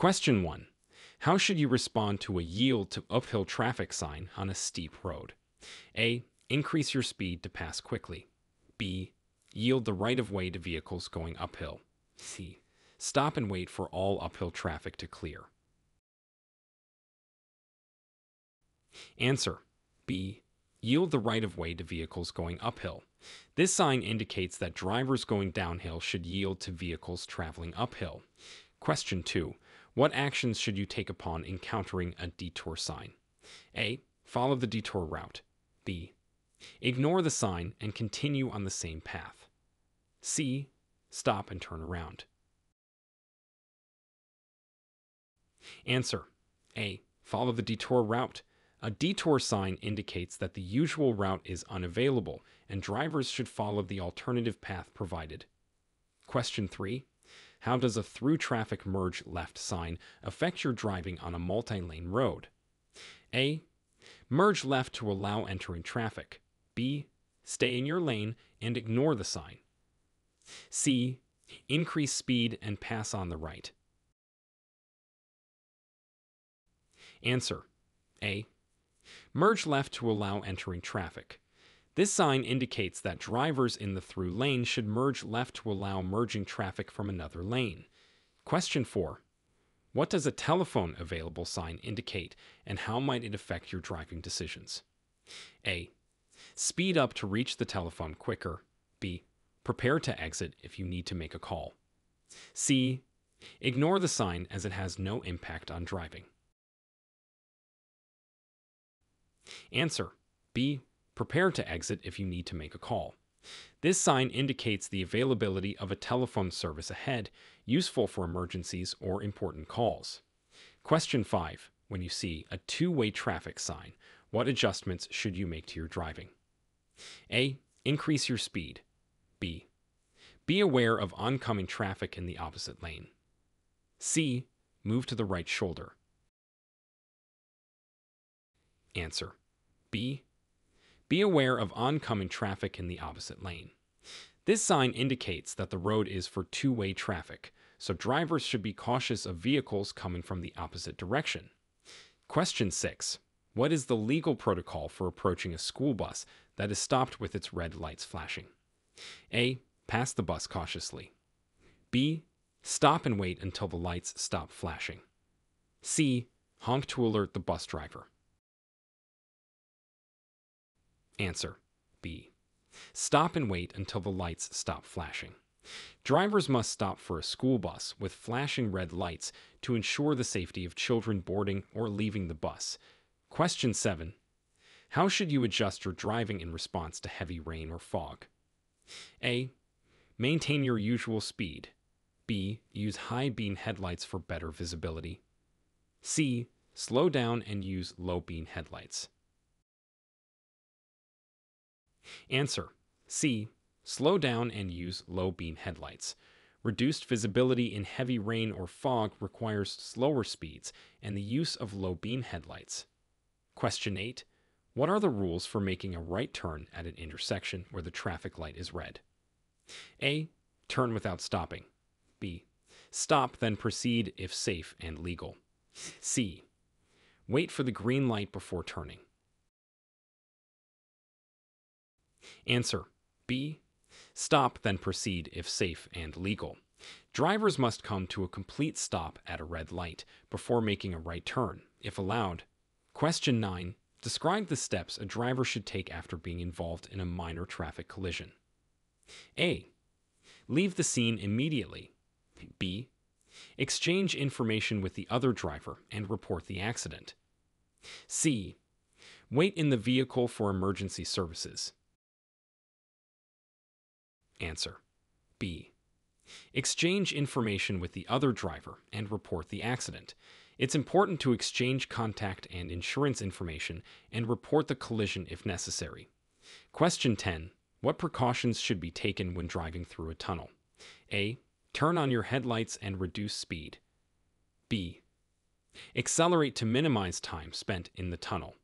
Question 1. How should you respond to a yield to uphill traffic sign on a steep road? A. Increase your speed to pass quickly. B. Yield the right-of-way to vehicles going uphill. C. Stop and wait for all uphill traffic to clear. Answer. B. Yield the right-of-way to vehicles going uphill. This sign indicates that drivers going downhill should yield to vehicles traveling uphill. Question 2. What actions should you take upon encountering a detour sign? A. Follow the detour route. B. Ignore the sign and continue on the same path. C. Stop and turn around. Answer. A. Follow the detour route. A detour sign indicates that the usual route is unavailable and drivers should follow the alternative path provided. Question 3. How does a through traffic merge left sign affect your driving on a multi-lane road? A. Merge left to allow entering traffic. B. Stay in your lane and ignore the sign. C. Increase speed and pass on the right. Answer. A. Merge left to allow entering traffic. This sign indicates that drivers in the through lane should merge left to allow merging traffic from another lane. Question 4. What does a telephone available sign indicate, and how might it affect your driving decisions? A. Speed up to reach the telephone quicker. B. Prepare to exit if you need to make a call. C. Ignore the sign as it has no impact on driving. Answer. B. Prepare to exit if you need to make a call. This sign indicates the availability of a telephone service ahead, useful for emergencies or important calls. Question 5. When you see a two-way traffic sign, what adjustments should you make to your driving? A. Increase your speed. B. Be aware of oncoming traffic in the opposite lane. C. Move to the right shoulder. Answer. B. Be aware of oncoming traffic in the opposite lane. This sign indicates that the road is for two-way traffic, so drivers should be cautious of vehicles coming from the opposite direction. Question 6. What is the legal protocol for approaching a school bus that is stopped with its red lights flashing? A. Pass the bus cautiously. B. Stop and wait until the lights stop flashing. C. Honk to alert the bus driver. Answer. B. Stop and wait until the lights stop flashing. Drivers must stop for a school bus with flashing red lights to ensure the safety of children boarding or leaving the bus. Question 7. How should you adjust your driving in response to heavy rain or fog? A. Maintain your usual speed. B. Use high beam headlights for better visibility. C. Slow down and use low beam headlights. Answer. C. Slow down and use low beam headlights. Reduced visibility in heavy rain or fog requires slower speeds and the use of low beam headlights. Question 8. What are the rules for making a right turn at an intersection where the traffic light is red? A. Turn without stopping. B. Stop, then proceed if safe and legal. C. Wait for the green light before turning. Answer. B. Stop, then proceed if safe and legal. Drivers must come to a complete stop at a red light before making a right turn, if allowed. Question 9. Describe the steps a driver should take after being involved in a minor traffic collision. A. Leave the scene immediately. B. Exchange information with the other driver and report the accident. C. Wait in the vehicle for emergency services. Answer. B. Exchange information with the other driver and report the accident. It's important to exchange contact and insurance information and report the collision if necessary. Question 10. What precautions should be taken when driving through a tunnel? A. Turn on your headlights and reduce speed. B. Accelerate to minimize time spent in the tunnel.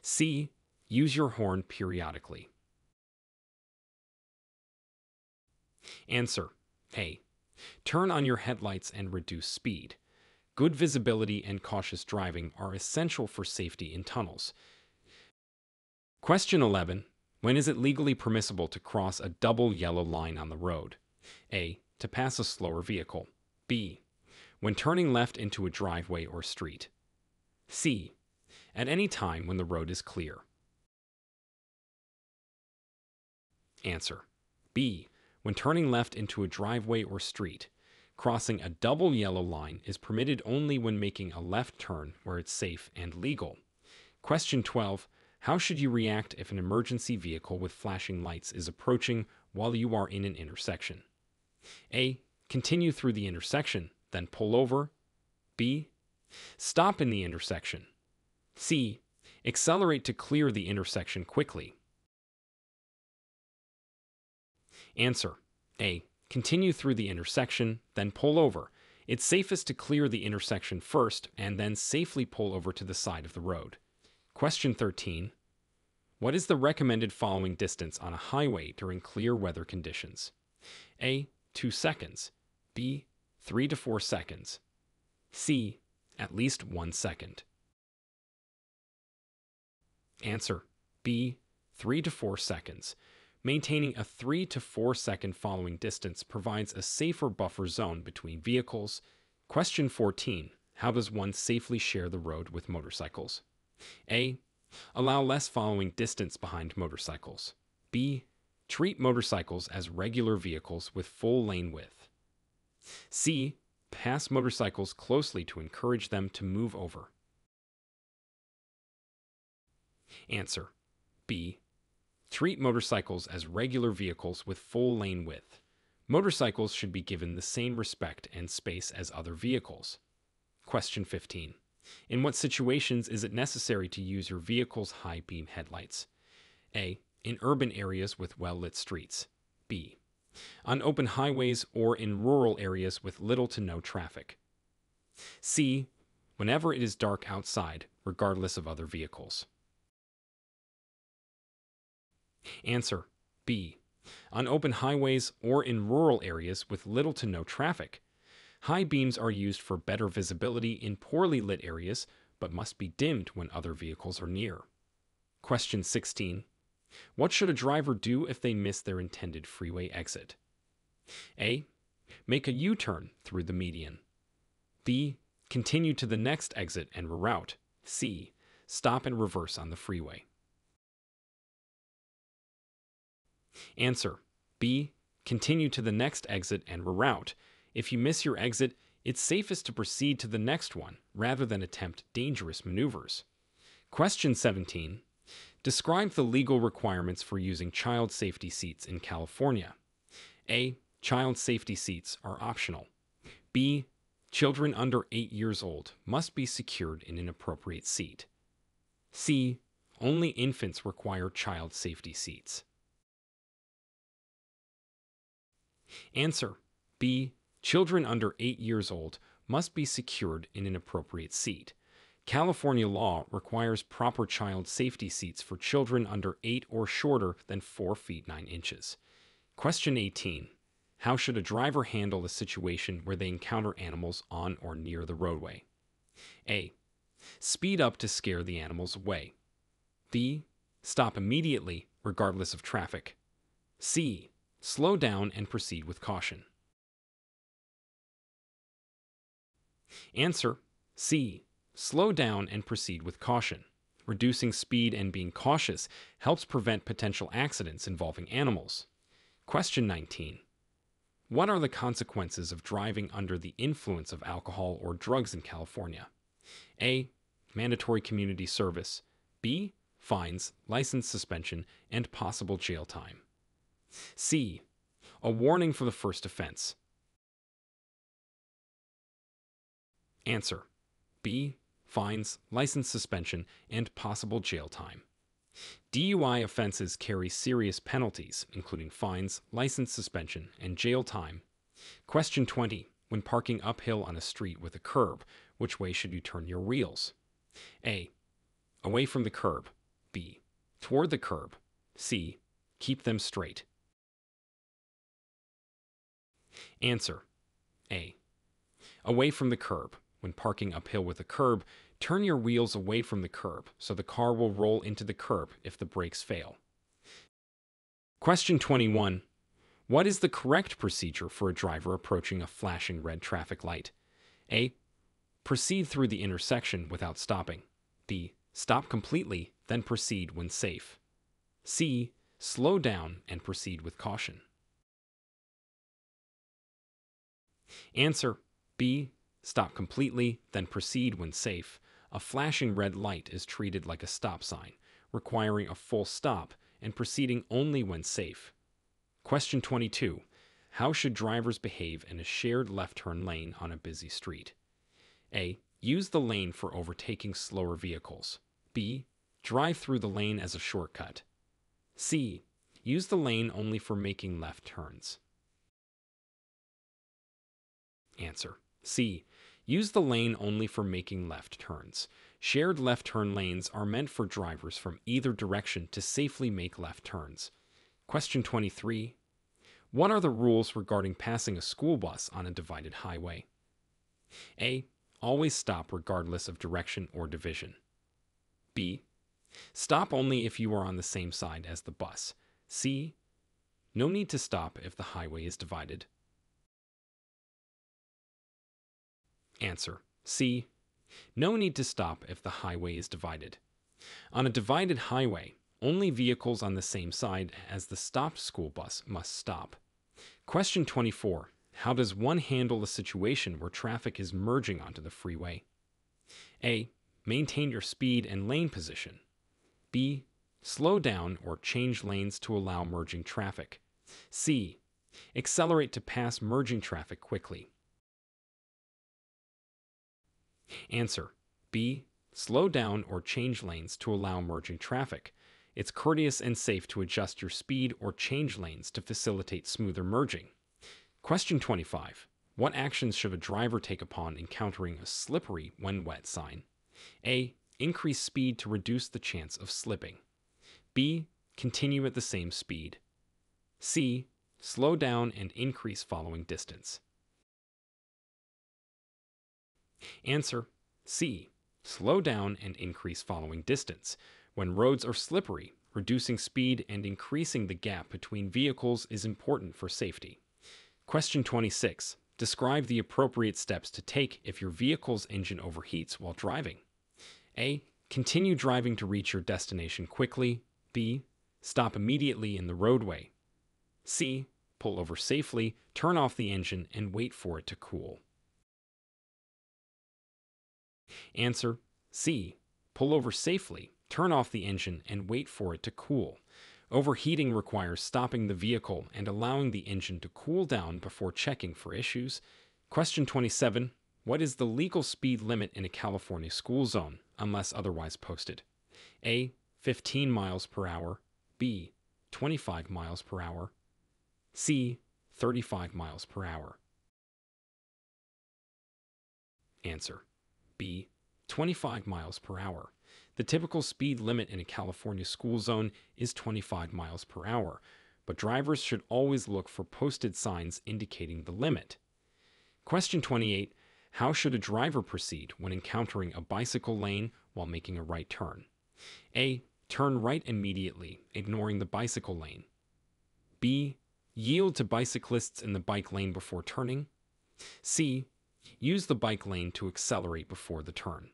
C. Use your horn periodically. Answer. A. Turn on your headlights and reduce speed. Good visibility and cautious driving are essential for safety in tunnels. Question 11. When is it legally permissible to cross a double yellow line on the road? A. To pass a slower vehicle. B. When turning left into a driveway or street. C. At any time when the road is clear. Answer. B. When turning left into a driveway or street. Crossing a double yellow line is permitted only when making a left turn where it's safe and legal. Question 12. How should you react if an emergency vehicle with flashing lights is approaching while you are in an intersection? A. Continue through the intersection, then pull over. B. Stop in the intersection. C. Accelerate to clear the intersection quickly. Answer. A. Continue through the intersection, then pull over. It's safest to clear the intersection first and then safely pull over to the side of the road. Question 13. What is the recommended following distance on a highway during clear weather conditions? A. 2 seconds. B. 3 to 4 seconds. C. At least 1 second. Answer. B. 3 to 4 seconds. Maintaining a 3 to 4 second following distance provides a safer buffer zone between vehicles. Question 14. How does one safely share the road with motorcycles? A. Allow less following distance behind motorcycles. B. Treat motorcycles as regular vehicles with full lane width. C. Pass motorcycles closely to encourage them to move over. Answer. B. Treat motorcycles as regular vehicles with full lane width. Motorcycles should be given the same respect and space as other vehicles. Question 15. In what situations is it necessary to use your vehicle's high beam headlights? A. In urban areas with well-lit streets. B. On open highways or in rural areas with little to no traffic. C. Whenever it is dark outside, regardless of other vehicles. Answer. B. On open highways or in rural areas with little to no traffic. High beams are used for better visibility in poorly lit areas, but must be dimmed when other vehicles are near. Question 16. What should a driver do if they miss their intended freeway exit? A. Make a U-turn through the median. B. Continue to the next exit and reroute. C. Stop and reverse on the freeway. Answer. B. Continue to the next exit and reroute. If you miss your exit, it's safest to proceed to the next one rather than attempt dangerous maneuvers. Question 17. Describe the legal requirements for using child safety seats in California. A. Child safety seats are optional. B. Children under 8 years old must be secured in an appropriate seat. C. Only infants require child safety seats. Answer. B. Children under 8 years old must be secured in an appropriate seat. California law requires proper child safety seats for children under 8 or shorter than 4 feet 9 inches. Question 18. How should a driver handle a situation where they encounter animals on or near the roadway? A. Speed up to scare the animals away. B. Stop immediately, regardless of traffic. C. Slow down and proceed with caution. Answer. C. Slow down and proceed with caution. Reducing speed and being cautious helps prevent potential accidents involving animals. Question 19. What are the consequences of driving under the influence of alcohol or drugs in California? A. Mandatory community service. B. Fines, license suspension, and possible jail time. C. A warning for the first offense. Answer. B. Fines, license suspension, and possible jail time. DUI offenses carry serious penalties, including fines, license suspension, and jail time. Question 20. When parking uphill on a street with a curb, which way should you turn your wheels? A. Away from the curb. B. Toward the curb. C. Keep them straight. Answer. A. Away from the curb. when parking uphill with a curb, turn your wheels away from the curb so the car will roll into the curb if the brakes fail. Question 21. What is the correct procedure for a driver approaching a flashing red traffic light? A. Proceed through the intersection without stopping. B. Stop completely, then proceed when safe. C. Slow down and proceed with caution. Answer: B. Stop completely, then proceed when safe. A flashing red light is treated like a stop sign, requiring a full stop and proceeding only when safe. Question 22. How should drivers behave in a shared left-turn lane on a busy street? A. Use the lane for overtaking slower vehicles. B. Drive through the lane as a shortcut. C. Use the lane only for making left turns. Answer: C. Use the lane only for making left turns. Shared left-turn lanes are meant for drivers from either direction to safely make left turns. Question 23. What are the rules regarding passing a school bus on a divided highway? A. Always stop regardless of direction or division. B. Stop only if you are on the same side as the bus. C. No need to stop if the highway is divided. Answer: C. No need to stop if the highway is divided. On a divided highway, only vehicles on the same side as the stopped school bus must stop. Question 24. How does one handle a situation where traffic is merging onto the freeway? A. Maintain your speed and lane position. B. Slow down or change lanes to allow merging traffic. C. Accelerate to pass merging traffic quickly. Answer: B. Slow down or change lanes to allow merging traffic. It's courteous and safe to adjust your speed or change lanes to facilitate smoother merging. Question 25. What actions should a driver take upon encountering a slippery when wet sign? A. Increase speed to reduce the chance of slipping. B. Continue at the same speed. C. Slow down and increase following distance. Answer: C. Slow down and increase following distance. When roads are slippery, reducing speed and increasing the gap between vehicles is important for safety. Question 26. Describe the appropriate steps to take if your vehicle's engine overheats while driving. A. Continue driving to reach your destination quickly. B. Stop immediately in the roadway. C. Pull over safely, turn off the engine, and wait for it to cool. Answer: C. Pull over safely, turn off the engine, and wait for it to cool. Overheating requires stopping the vehicle and allowing the engine to cool down before checking for issues. Question 27. What is the legal speed limit in a California school zone, unless otherwise posted? A. 15 miles per hour. B. 25 miles per hour. C. 35 miles per hour. Answer: B. 25 miles per hour. The typical speed limit in a California school zone is 25 miles per hour, but drivers should always look for posted signs indicating the limit. Question 28. How should a driver proceed when encountering a bicycle lane while making a right turn? A. Turn right immediately, ignoring the bicycle lane. B. Yield to bicyclists in the bike lane before turning. C. Use the bike lane to accelerate before the turn.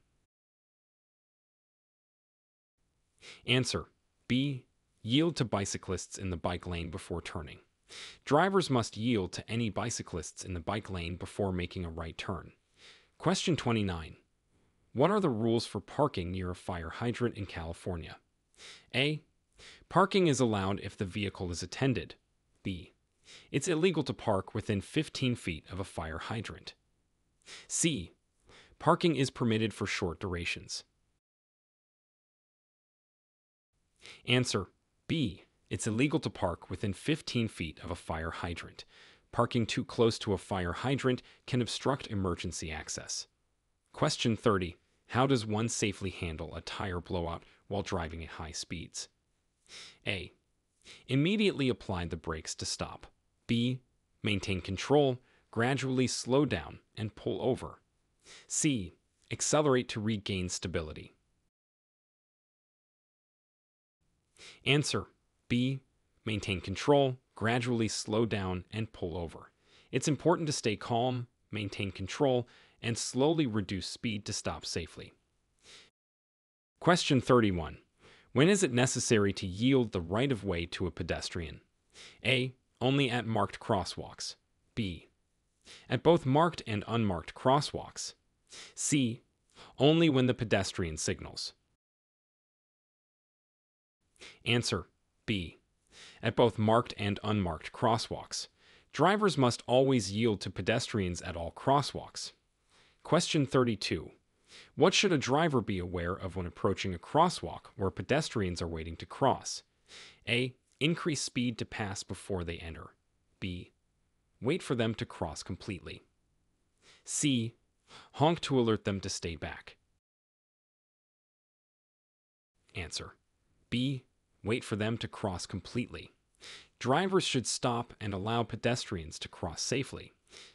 Answer: B. Yield to bicyclists in the bike lane before turning. Drivers must yield to any bicyclists in the bike lane before making a right turn. Question 29. What are the rules for parking near a fire hydrant in California? A. Parking is allowed if the vehicle is attended. B. It's illegal to park within 15 feet of a fire hydrant. C. Parking is permitted for short durations. Answer: B. It's illegal to park within 15 feet of a fire hydrant. Parking too close to a fire hydrant can obstruct emergency access. Question 30. How does one safely handle a tire blowout while driving at high speeds? A. Immediately apply the brakes to stop. B. Maintain control, gradually slow down, and pull over. C. Accelerate to regain stability. Answer: B. Maintain control, gradually slow down, and pull over. It's important to stay calm, maintain control, and slowly reduce speed to stop safely. Question 31. When is it necessary to yield the right-of-way to a pedestrian? A. Only at marked crosswalks. B. At both marked and unmarked crosswalks. C. Only when the pedestrian signals. Answer: B. At both marked and unmarked crosswalks. Drivers must always yield to pedestrians at all crosswalks. Question 32. What should a driver be aware of when approaching a crosswalk where pedestrians are waiting to cross? A. Increase speed to pass before they enter. B. Wait for them to cross completely. C. Honk to alert them to stay back. Answer: B. Wait for them to cross completely. Drivers should stop and allow pedestrians to cross safely.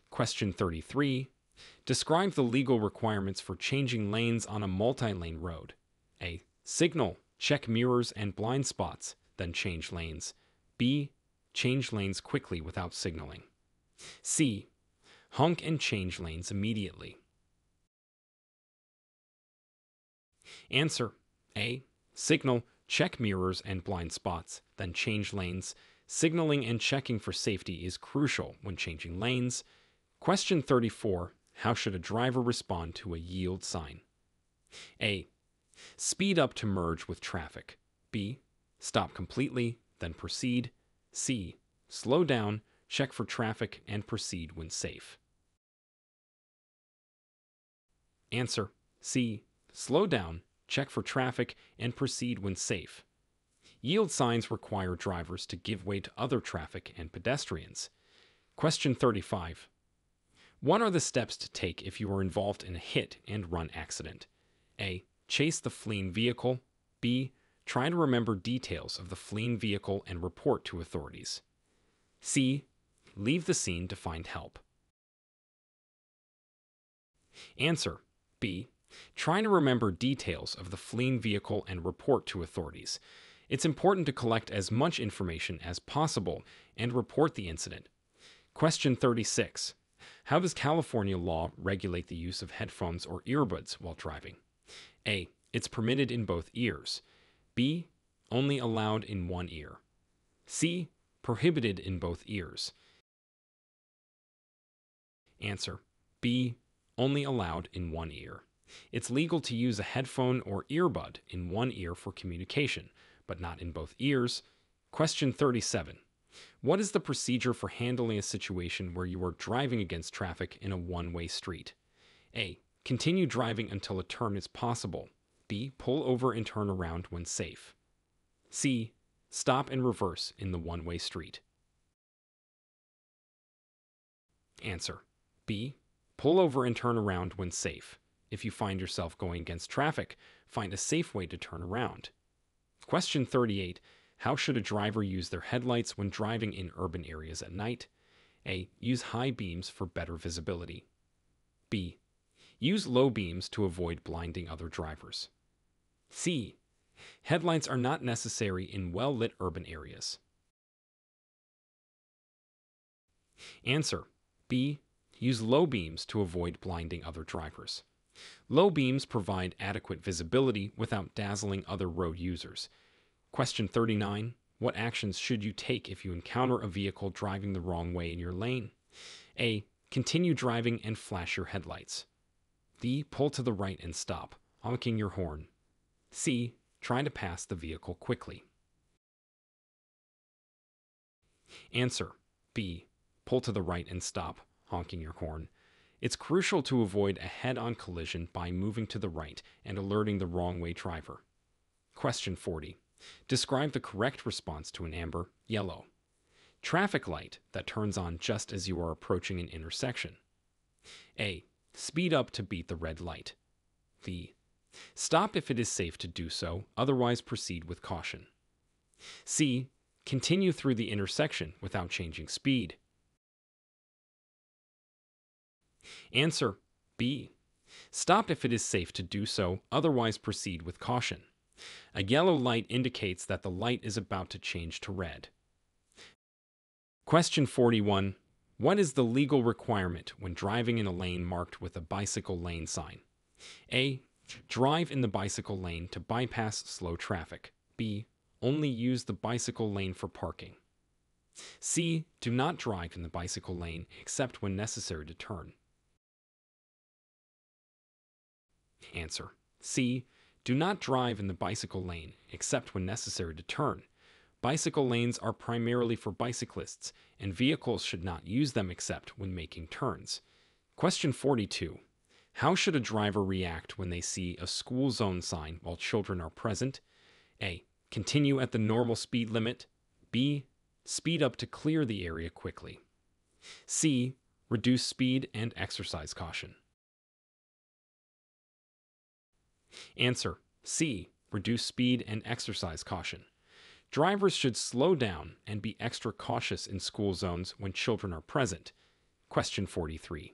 Question 33. Describe the legal requirements for changing lanes on a multi-lane road. A. Signal, check mirrors and blind spots, then change lanes. B. Change lanes quickly without signaling. C. Honk and change lanes immediately. Answer: A. Signal, check mirrors and blind spots, then change lanes. Signaling and checking for safety is crucial when changing lanes. Question 34. How should a driver respond to a yield sign? A. Speed up to merge with traffic. B. Stop completely, then proceed. C. Slow down, check for traffic, and proceed when safe. Answer: C. Slow down, check for traffic, and proceed when safe. Yield signs require drivers to give way to other traffic and pedestrians. Question 35. What are the steps to take if you are involved in a hit-and-run accident? A. Chase the fleeing vehicle. B. Try to remember details of the fleeing vehicle and report to authorities. C. Leave the scene to find help. Answer: B. Try to remember details of the fleeing vehicle and report to authorities. It's important to collect as much information as possible and report the incident. Question 36. How does California law regulate the use of headphones or earbuds while driving? A. It's permitted in both ears. B. Only allowed in one ear. C. Prohibited in both ears. Answer: B. Only allowed in one ear. It's legal to use a headphone or earbud in one ear for communication, but not in both ears. Question 37. What is the procedure for handling a situation where you are driving against traffic in a one-way street? A. Continue driving until a turn is possible. B. Pull over and turn around when safe. C. Stop and reverse in the one-way street. Answer: B. Pull over and turn around when safe. If you find yourself going against traffic, find a safe way to turn around. Question 38. How should a driver use their headlights when driving in urban areas at night? A. Use high beams for better visibility. B. Use low beams to avoid blinding other drivers. C. Headlights are not necessary in well-lit urban areas. Answer: B. Use low beams to avoid blinding other drivers. Low beams provide adequate visibility without dazzling other road users. Question 39. What actions should you take if you encounter a vehicle driving the wrong way in your lane? A. Continue driving and flash your headlights. B. Pull to the right and stop, honking your horn. C. Try to pass the vehicle quickly. Answer: B. Pull to the right and stop, honking your horn. It's crucial to avoid a head-on collision by moving to the right and alerting the wrong-way driver. Question 40. Describe the correct response to an amber, yellow traffic light that turns on just as you are approaching an intersection. A. Speed up to beat the red light. B. Stop if it is safe to do so, otherwise proceed with caution. C. Continue through the intersection without changing speed. Answer: B. Stop if it is safe to do so, otherwise proceed with caution. A yellow light indicates that the light is about to change to red. Question 41. What is the legal requirement when driving in a lane marked with a bicycle lane sign? A. Drive in the bicycle lane to bypass slow traffic. B. Only use the bicycle lane for parking. C. Do not drive in the bicycle lane except when necessary to turn. Answer. C. Do not drive in the bicycle lane except when necessary to turn. Bicycle lanes are primarily for bicyclists, and vehicles should not use them except when making turns. Question 42. How should a driver react when they see a school zone sign while children are present? A. Continue at the normal speed limit. B. Speed up to clear the area quickly. C. Reduce speed and exercise caution. Answer. C. Reduce speed and exercise caution. Drivers should slow down and be extra cautious in school zones when children are present. Question 43.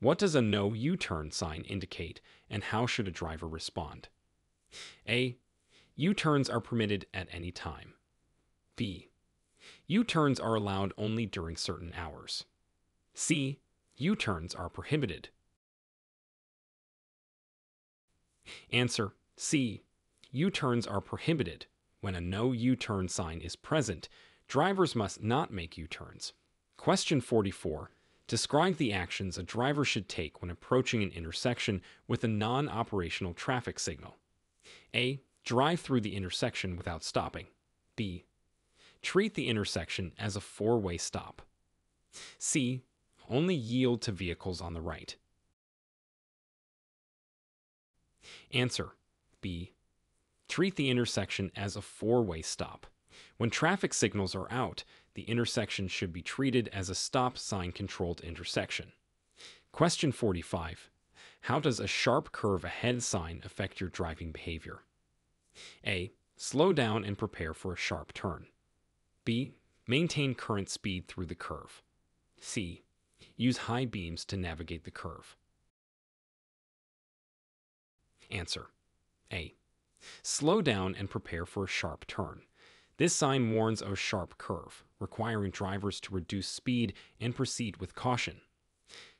What does a no U-turn sign indicate, and how should a driver respond? A. U-turns are permitted at any time. B. U-turns are allowed only during certain hours. C. U-turns are prohibited. Answer. C. U-turns are prohibited. When a no U-turn sign is present, drivers must not make U-turns. Question 44. Describe the actions a driver should take when approaching an intersection with a non-operational traffic signal. A. Drive through the intersection without stopping. B. Treat the intersection as a four-way stop. C. Only yield to vehicles on the right. Answer. B. Treat the intersection as a four-way stop. When traffic signals are out, the intersection should be treated as a stop sign-controlled intersection. Question 45. How does a sharp curve ahead sign affect your driving behavior? A. Slow down and prepare for a sharp turn. B. Maintain current speed through the curve. C. Use high beams to navigate the curve. Answer. A. Slow down and prepare for a sharp turn. This sign warns of a sharp curve, requiring drivers to reduce speed and proceed with caution.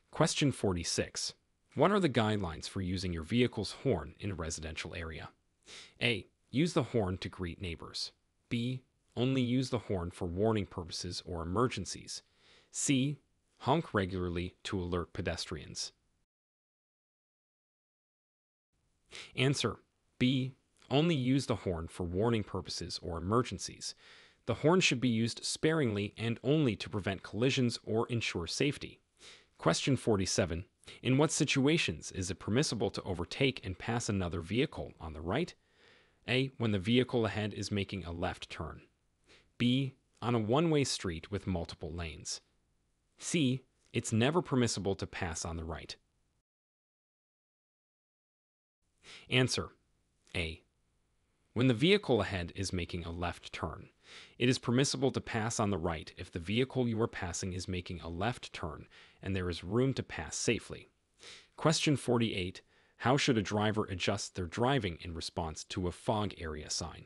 Question 46. What are the guidelines for using your vehicle's horn in a residential area? A. Use the horn to greet neighbors. B. Only use the horn for warning purposes or emergencies. C. Honk regularly to alert pedestrians. Answer. B. Only use the horn for warning purposes or emergencies. The horn should be used sparingly and only to prevent collisions or ensure safety. Question 47. In what situations is it permissible to overtake and pass another vehicle on the right? A. When the vehicle ahead is making a left turn. B. On a one-way street with multiple lanes. C. It's never permissible to pass on the right. Answer. A. When the vehicle ahead is making a left turn. It is permissible to pass on the right if the vehicle you are passing is making a left turn and there is room to pass safely. Question 48. How should a driver adjust their driving in response to a fog area sign?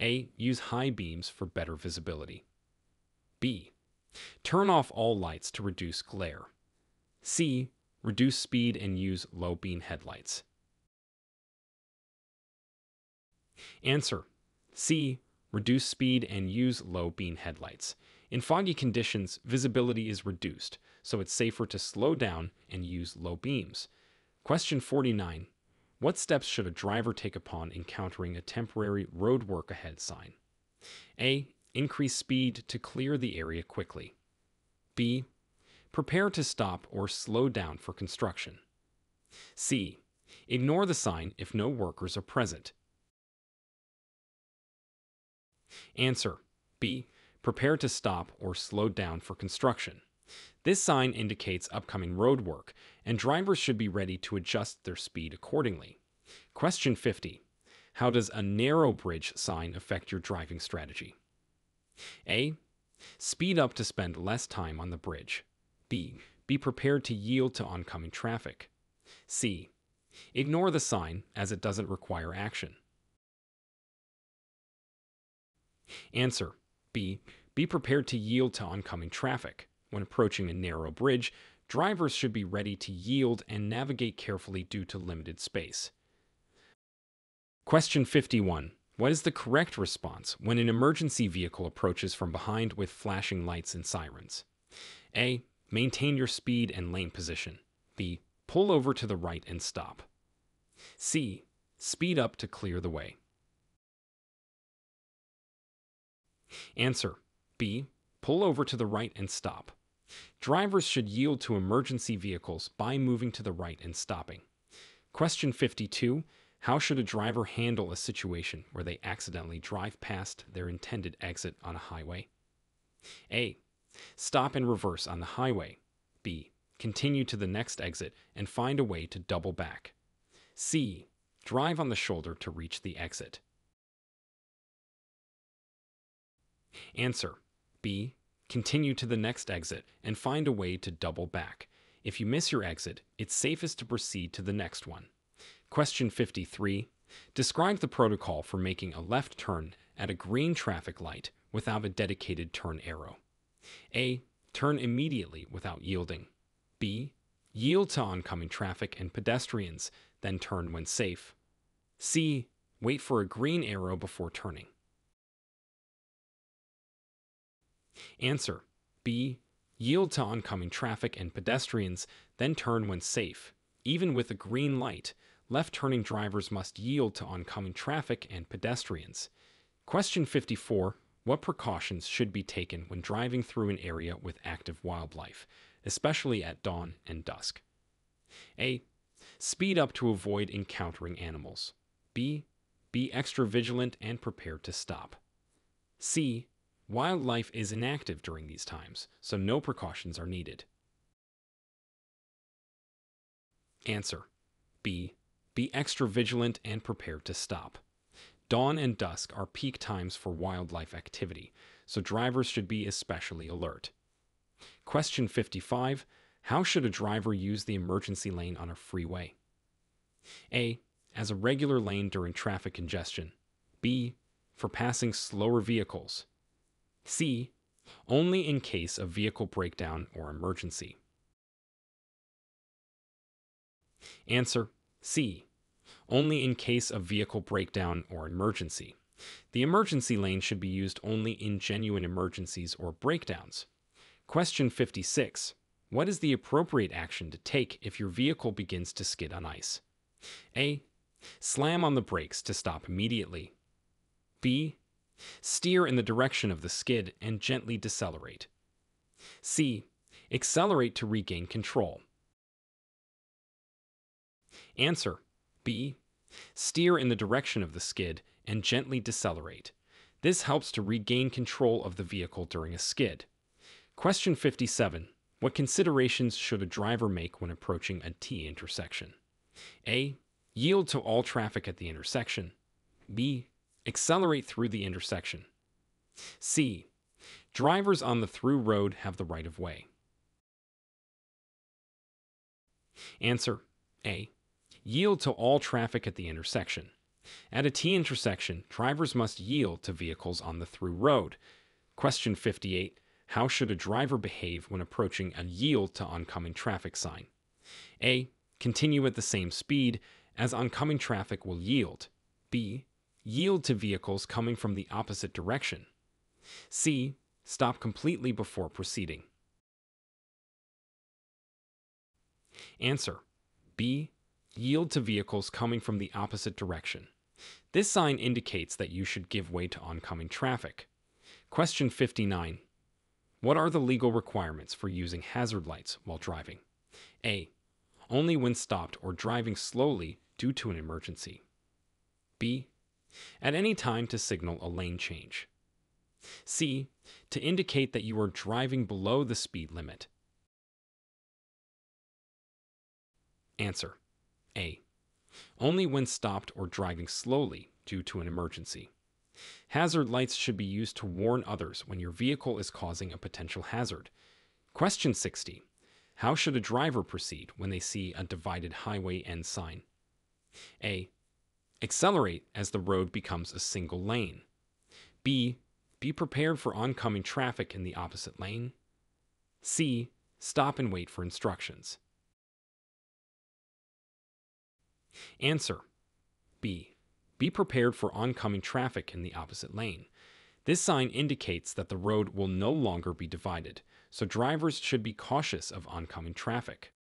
A. Use high beams for better visibility. B. Turn off all lights to reduce glare. C. Reduce speed and use low beam headlights. Answer. C. Reduce speed and use low beam headlights. In foggy conditions, visibility is reduced, so it's safer to slow down and use low beams. Question 49. What steps should a driver take upon encountering a temporary roadwork ahead sign? A. Increase speed to clear the area quickly. B. Prepare to stop or slow down for construction. C. Ignore the sign if no workers are present. Answer. B. Prepare to stop or slow down for construction. This sign indicates upcoming road work, and drivers should be ready to adjust their speed accordingly. Question 50. How does a narrow bridge sign affect your driving strategy? A. Speed up to spend less time on the bridge. B. Be prepared to yield to oncoming traffic. C. Ignore the sign as it doesn't require action. Answer: B. Be prepared to yield to oncoming traffic. When approaching a narrow bridge, drivers should be ready to yield and navigate carefully due to limited space. Question 51. What is the correct response when an emergency vehicle approaches from behind with flashing lights and sirens? A. Maintain your speed and lane position. B. Pull over to the right and stop. C. Speed up to clear the way. Answer: B. Pull over to the right and stop. Drivers should yield to emergency vehicles by moving to the right and stopping. Question 52. How should a driver handle a situation where they accidentally drive past their intended exit on a highway? A. Stop and reverse on the highway. B. Continue to the next exit and find a way to double back. C. Drive on the shoulder to reach the exit. Answer: B. Continue to the next exit and find a way to double back. If you miss your exit, it's safest to proceed to the next one. Question 53. Describe the protocol for making a left turn at a green traffic light without a dedicated turn arrow. A. Turn immediately without yielding. B. Yield to oncoming traffic and pedestrians, then turn when safe. C. Wait for a green arrow before turning. Answer: B. Yield to oncoming traffic and pedestrians, then turn when safe. Even with a green light, left-turning drivers must yield to oncoming traffic and pedestrians. Question 54. What precautions should be taken when driving through an area with active wildlife, especially at dawn and dusk? A. Speed up to avoid encountering animals. B. Be extra vigilant and prepared to stop. C. Wildlife is inactive during these times, so no precautions are needed. Answer: B. Be extra vigilant and prepared to stop. Dawn and dusk are peak times for wildlife activity, so drivers should be especially alert. Question 55. How should a driver use the emergency lane on a freeway? A. As a regular lane during traffic congestion. B. For passing slower vehicles. C. Only in case of vehicle breakdown or emergency. Answer: C. Only in case of vehicle breakdown or emergency. The emergency lane should be used only in genuine emergencies or breakdowns. Question 56. What is the appropriate action to take if your vehicle begins to skid on ice? A. Slam on the brakes to stop immediately. B. Steer in the direction of the skid and gently decelerate. C. Accelerate to regain control. Answer: B. Steer in the direction of the skid and gently decelerate. This helps to regain control of the vehicle during a skid. Question 57. What considerations should a driver make when approaching a T-intersection? A. Yield to all traffic at the intersection. B. Accelerate through the intersection. C. Drivers on the through road have the right of way. Answer: A. Yield to all traffic at the intersection. At a T-intersection, drivers must yield to vehicles on the through road. Question 58. How should a driver behave when approaching a yield to oncoming traffic sign? A. Continue at the same speed as oncoming traffic will yield. B. Yield to vehicles coming from the opposite direction. C. Stop completely before proceeding. Answer: B. Yield to vehicles coming from the opposite direction. This sign indicates that you should give way to oncoming traffic. Question 59. What are the legal requirements for using hazard lights while driving? A. Only when stopped or driving slowly due to an emergency. B. At any time to signal a lane change. C. To indicate that you are driving below the speed limit. Answer: A. Only when stopped or driving slowly due to an emergency. Hazard lights should be used to warn others when your vehicle is causing a potential hazard. Question 60. How should a driver proceed when they see a divided highway end sign? A. Accelerate as the road becomes a single lane. B. Be prepared for oncoming traffic in the opposite lane. C. Stop and wait for instructions. Answer: B. Be prepared for oncoming traffic in the opposite lane. This sign indicates that the road will no longer be divided, so drivers should be cautious of oncoming traffic.